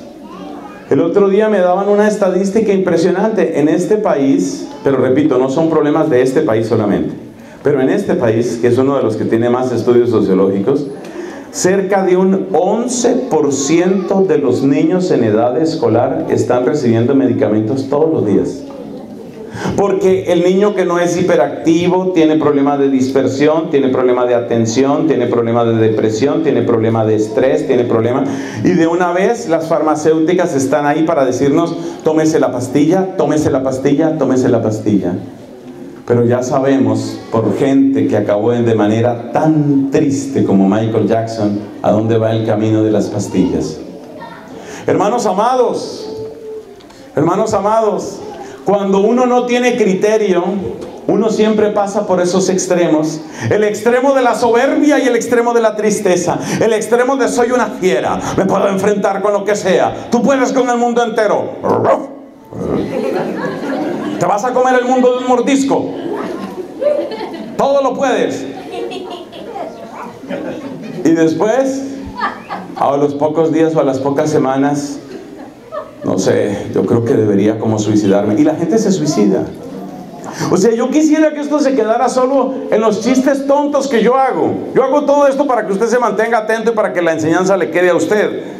El otro día me daban una estadística impresionante. En este país, pero repito, no son problemas de este país solamente, pero en este país, que es uno de los que tiene más estudios sociológicos, cerca de un once por ciento de los niños en edad escolar están recibiendo medicamentos todos los días. Porque el niño que no es hiperactivo tiene problemas de dispersión, tiene problemas de atención, tiene problemas de depresión, tiene problemas de estrés, tiene problemas. Y de una vez las farmacéuticas están ahí para decirnos: tómese la pastilla, tómese la pastilla, tómese la pastilla. Pero ya sabemos por gente que acabó de manera tan triste como Michael Jackson a dónde va el camino de las pastillas. Hermanos amados, hermanos amados, cuando uno no tiene criterio, uno siempre pasa por esos extremos. El extremo de la soberbia y el extremo de la tristeza. El extremo de soy una fiera, me puedo enfrentar con lo que sea. Tú puedes con el mundo entero. Te vas a comer el mundo de un mordisco. Todo lo puedes. Y después, a los pocos días o a las pocas semanas, no sé, yo creo que debería como suicidarme. Y la gente se suicida. O sea, yo quisiera que esto se quedara solo en los chistes tontos que yo hago. Yo hago todo esto para que usted se mantenga atento y para que la enseñanza le quede a usted.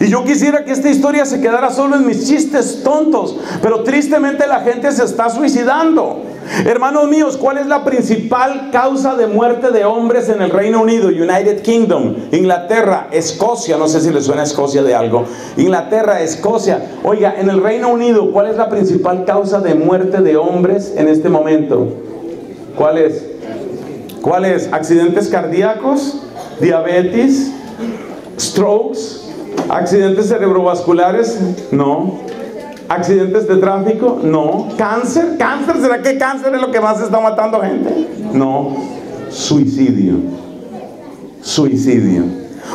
Y yo quisiera que esta historia se quedara solo en mis chistes tontos. Pero tristemente la gente se está suicidando. Hermanos míos, ¿cuál es la principal causa de muerte de hombres en el Reino Unido, United Kingdom, Inglaterra, Escocia? No sé si le suena a Escocia de algo. Inglaterra, Escocia. Oiga, en el Reino Unido, ¿cuál es la principal causa de muerte de hombres en este momento? ¿Cuál es? ¿Cuál es? ¿Accidentes cardíacos? ¿Diabetes? ¿Strokes? ¿Accidentes cerebrovasculares? No. ¿Accidentes de tráfico? No. ¿Cáncer? ¿Cáncer? ¿Será que cáncer es lo que más está matando a gente? No. Suicidio. Suicidio.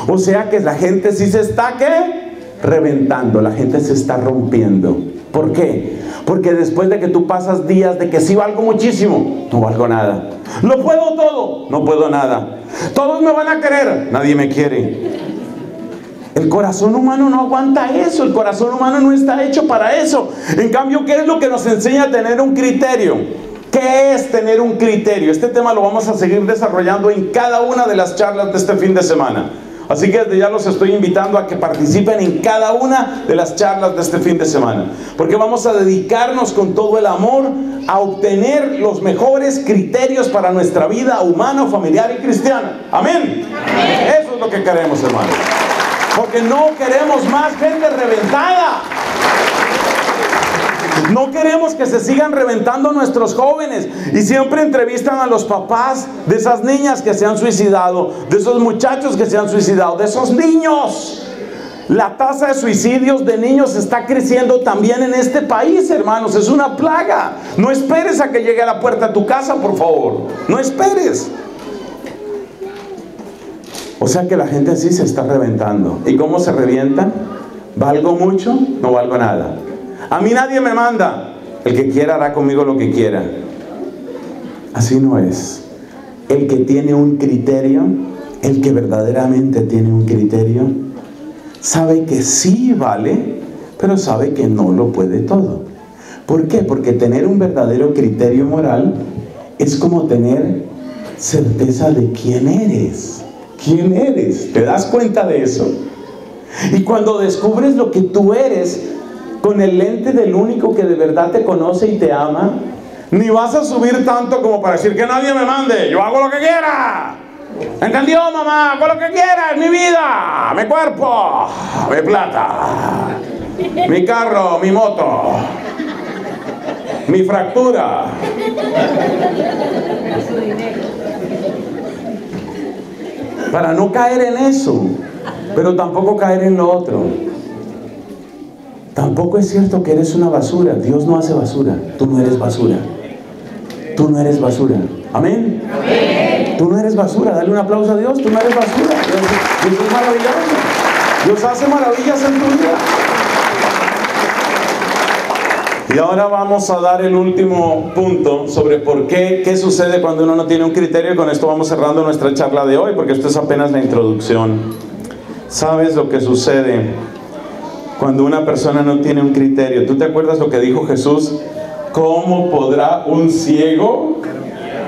O sea que la gente sí se está, ¿qué? Reventando. La gente se está rompiendo. ¿Por qué? Porque después de que tú pasas días de que sí valgo muchísimo, no valgo nada. Lo puedo todo, no puedo nada. Todos me van a querer, nadie me quiere. El corazón humano no aguanta eso. El corazón humano no está hecho para eso. En cambio, ¿qué es lo que nos enseña a tener un criterio? ¿Qué es tener un criterio? Este tema lo vamos a seguir desarrollando en cada una de las charlas de este fin de semana. Así que desde ya los estoy invitando a que participen en cada una de las charlas de este fin de semana. Porque vamos a dedicarnos con todo el amor a obtener los mejores criterios para nuestra vida humana, familiar y cristiana. Amén. Amén. Eso es lo que queremos, hermanos. Porque no queremos más gente reventada. No queremos que se sigan reventando nuestros jóvenes. Y siempre entrevistan a los papás de esas niñas que se han suicidado, de esos muchachos que se han suicidado, de esos niños. La tasa de suicidios de niños está creciendo también en este país, hermanos. Es una plaga. No esperes a que llegue a la puerta de tu casa, por favor. No esperes. O sea que la gente así se está reventando. ¿Y cómo se revientan? ¿Valgo mucho? No valgo nada. A mí nadie me manda. El que quiera hará conmigo lo que quiera. Así no es. El que tiene un criterio, el que verdaderamente tiene un criterio, sabe que sí vale, pero sabe que no lo puede todo. ¿Por qué? Porque tener un verdadero criterio moral es como tener certeza de quién eres. ¿Quién eres? ¿Te das cuenta de eso? Y cuando descubres lo que tú eres con el lente del único que de verdad te conoce y te ama, ni vas a subir tanto como para decir que nadie me mande, yo hago lo que quiera. ¿Entendió, mamá? Hago lo que quiera, es mi vida, mi cuerpo, mi plata, mi carro, mi moto, mi fractura, para no caer en eso, pero tampoco caer en lo otro. Tampoco es cierto que eres una basura. Dios no hace basura. Tú no eres basura. Tú no eres basura. ¿Amén? Amén. Tú no eres basura. Dale un aplauso a Dios. Tú no eres basura. Dios, Dios es maravilloso. Dios hace maravillas en tu vida. Y ahora vamos a dar el último punto sobre por qué, qué sucede cuando uno no tiene un criterio. Y con esto vamos cerrando nuestra charla de hoy, porque esto es apenas la introducción. ¿Sabes lo que sucede cuando una persona no tiene un criterio? ¿Tú te acuerdas lo que dijo Jesús? ¿Cómo podrá un ciego?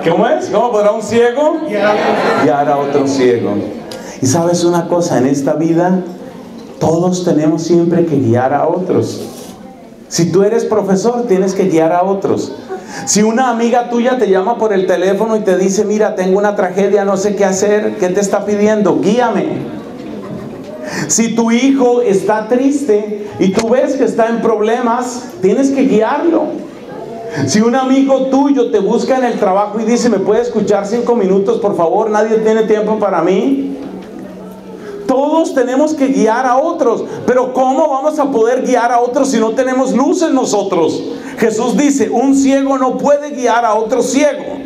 ¿Cómo es? ¿Cómo podrá un ciego guiar a otro ciego? Y sabes una cosa, en esta vida todos tenemos siempre que guiar a otros. Si tú eres profesor, tienes que guiar a otros. Si una amiga tuya te llama por el teléfono y te dice, mira, tengo una tragedia, no sé qué hacer, ¿qué te está pidiendo? Guíame. Si tu hijo está triste y tú ves que está en problemas, tienes que guiarlo. Si un amigo tuyo te busca en el trabajo y dice, ¿me puede escuchar cinco minutos, por favor? Nadie tiene tiempo para mí. Todos tenemos que guiar a otros, pero ¿cómo vamos a poder guiar a otros si no tenemos luz en nosotros? Jesús dice, un ciego no puede guiar a otro ciego.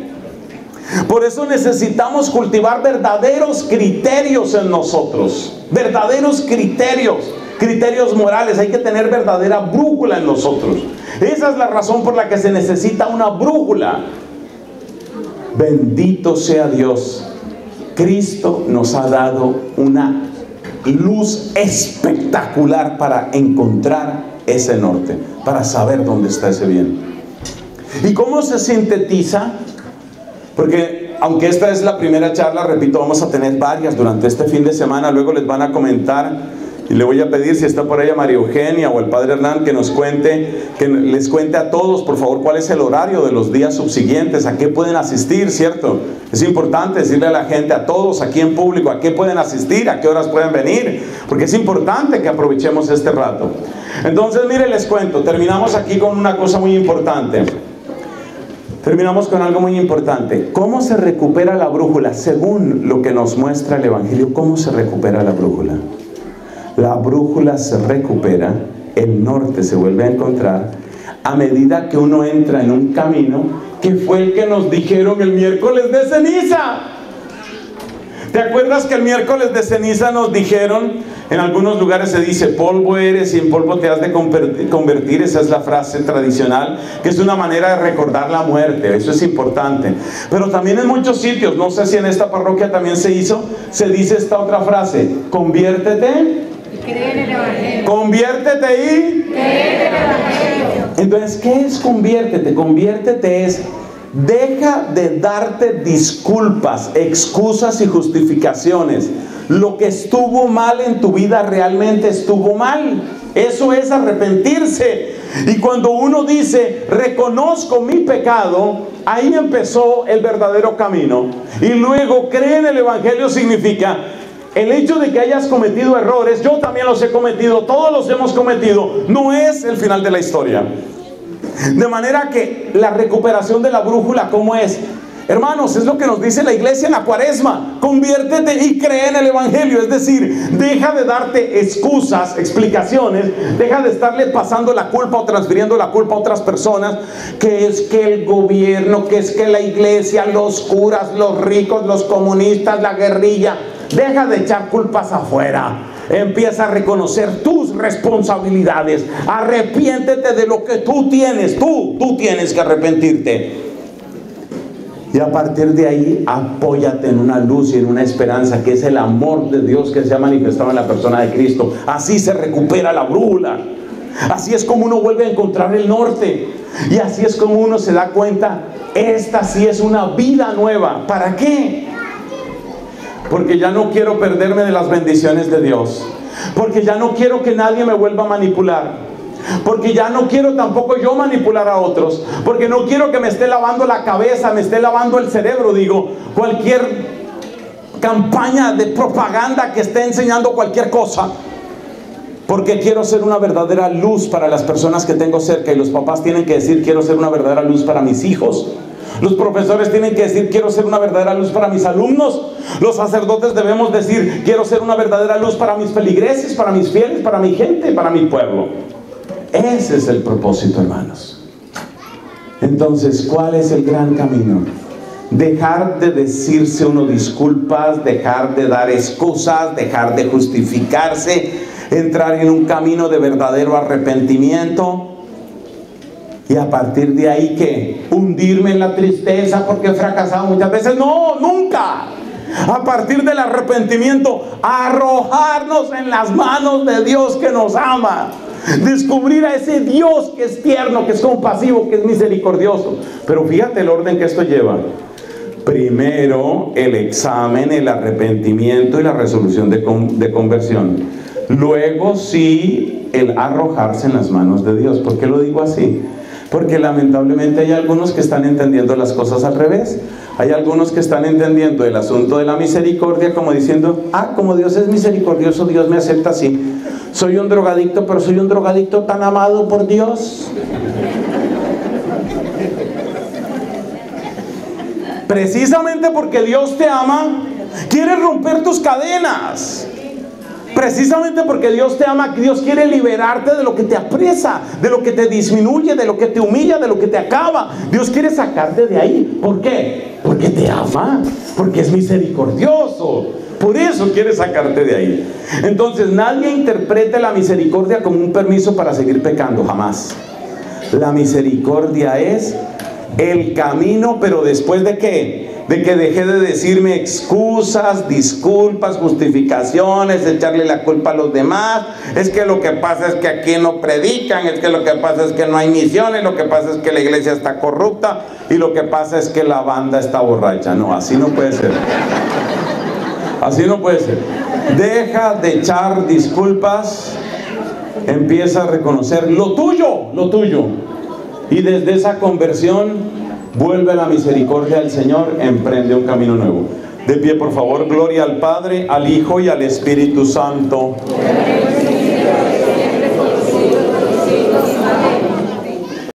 Por eso necesitamos cultivar verdaderos criterios en nosotros, verdaderos criterios, criterios morales. Hay que tener verdadera brújula en nosotros. Esa es la razón por la que se necesita una brújula. Bendito sea Dios. Cristo nos ha dado una luz espectacular para encontrar ese norte, para saber dónde está ese bien. ¿Y cómo se sintetiza? Porque aunque esta es la primera charla, repito, vamos a tener varias durante este fin de semana. Luego les van a comentar y le voy a pedir, si está por ahí a María Eugenia o al Padre Hernán, que nos cuente, que les cuente a todos, por favor, cuál es el horario de los días subsiguientes, a qué pueden asistir, ¿cierto? Es importante decirle a la gente, a todos aquí en público, a qué pueden asistir, a qué horas pueden venir, porque es importante que aprovechemos este rato. Entonces, mire, les cuento, terminamos aquí con una cosa muy importante. Terminamos con algo muy importante. ¿Cómo se recupera la brújula? Según lo que nos muestra el Evangelio, ¿cómo se recupera la brújula? La brújula se recupera, el norte se vuelve a encontrar, a medida que uno entra en un camino que fue el que nos dijeron el miércoles de ceniza. ¿Te acuerdas que el miércoles de ceniza nos dijeron? En algunos lugares se dice, polvo eres y en polvo te has de convertir. Esa es la frase tradicional, que es una manera de recordar la muerte. Eso es importante. Pero también en muchos sitios, no sé si en esta parroquia también se hizo, se dice esta otra frase, conviértete y cree en el Evangelio. Conviértete y cree en el Evangelio. Entonces, ¿qué es conviértete? Conviértete es... deja de darte disculpas, excusas y justificaciones. Lo que estuvo mal en tu vida realmente estuvo mal. Eso es arrepentirse. Y cuando uno dice, reconozco mi pecado, ahí empezó el verdadero camino. Y luego creer en el Evangelio significa... el hecho de que hayas cometido errores, yo también los he cometido, todos los hemos cometido, no es el final de la historia. De manera que la recuperación de la brújula, ¿cómo es? Hermanos, es lo que nos dice la iglesia en la cuaresma. Conviértete y cree en el Evangelio. Es decir, deja de darte excusas, explicaciones. Deja de estarle pasando la culpa o transfiriendo la culpa a otras personas. Que es que el gobierno, que es que la iglesia, los curas, los ricos, los comunistas, la guerrilla. Deja de echar culpas afuera. Empieza a reconocer tus responsabilidades. Arrepiéntete de lo que tú tienes. Tú, tú tienes que arrepentirte. Y a partir de ahí, apóyate en una luz y en una esperanza que es el amor de Dios que se ha manifestado en la persona de Cristo. Así se recupera la brújula. Así es como uno vuelve a encontrar el norte. Y así es como uno se da cuenta, esta sí es una vida nueva. ¿Para qué? Porque ya no quiero perderme de las bendiciones de Dios. Porque ya no quiero que nadie me vuelva a manipular. Porque ya no quiero tampoco yo manipular a otros. Porque no quiero que me esté lavando la cabeza, me esté lavando el cerebro, digo, cualquier campaña de propaganda que esté enseñando cualquier cosa. Porque quiero ser una verdadera luz para las personas que tengo cerca. Y los papás tienen que decir, quiero ser una verdadera luz para mis hijos. Los profesores tienen que decir, quiero ser una verdadera luz para mis alumnos. Los sacerdotes debemos decir, quiero ser una verdadera luz para mis feligreses, para mis fieles, para mi gente, para mi pueblo. Ese es el propósito, hermanos. Entonces, ¿cuál es el gran camino? Dejar de decirse uno disculpas, dejar de dar excusas, dejar de justificarse, entrar en un camino de verdadero arrepentimiento. Y a partir de ahí, ¿qué? Hundirme en la tristeza porque he fracasado muchas veces. No, nunca. A partir del arrepentimiento, arrojarnos en las manos de Dios que nos ama. Descubrir a ese Dios que es tierno, que es compasivo, que es misericordioso. Pero fíjate el orden que esto lleva. Primero el examen, el arrepentimiento y la resolución de, con, de conversión. Luego sí el arrojarse en las manos de Dios. ¿Por qué lo digo así? Porque lamentablemente hay algunos que están entendiendo las cosas al revés. Hay algunos que están entendiendo el asunto de la misericordia como diciendo, ah, como Dios es misericordioso, Dios me acepta así. Soy un drogadicto, pero soy un drogadicto tan amado por Dios. Precisamente porque Dios te ama, quiere romper tus cadenas. Precisamente porque Dios te ama, Dios quiere liberarte de lo que te apresa, de lo que te disminuye, de lo que te humilla, de lo que te acaba. Dios quiere sacarte de ahí. ¿Por qué? Porque te ama, porque es misericordioso. Por eso quiere sacarte de ahí. Entonces, nadie interprete la misericordia como un permiso para seguir pecando, jamás. La misericordia es el camino, pero ¿después de qué? De que dejé de decirme excusas, disculpas, justificaciones, echarle la culpa a los demás. Es que lo que pasa es que aquí no predican, es que lo que pasa es que no hay misiones, lo que pasa es que la iglesia está corrupta y lo que pasa es que la banda está borracha. No, así no puede ser. Así no puede ser. Deja de echar disculpas, empieza a reconocer lo tuyo, lo tuyo. Y desde esa conversión, vuelve a la misericordia del Señor, emprende un camino nuevo. De pie, por favor, gloria al Padre, al Hijo y al Espíritu Santo.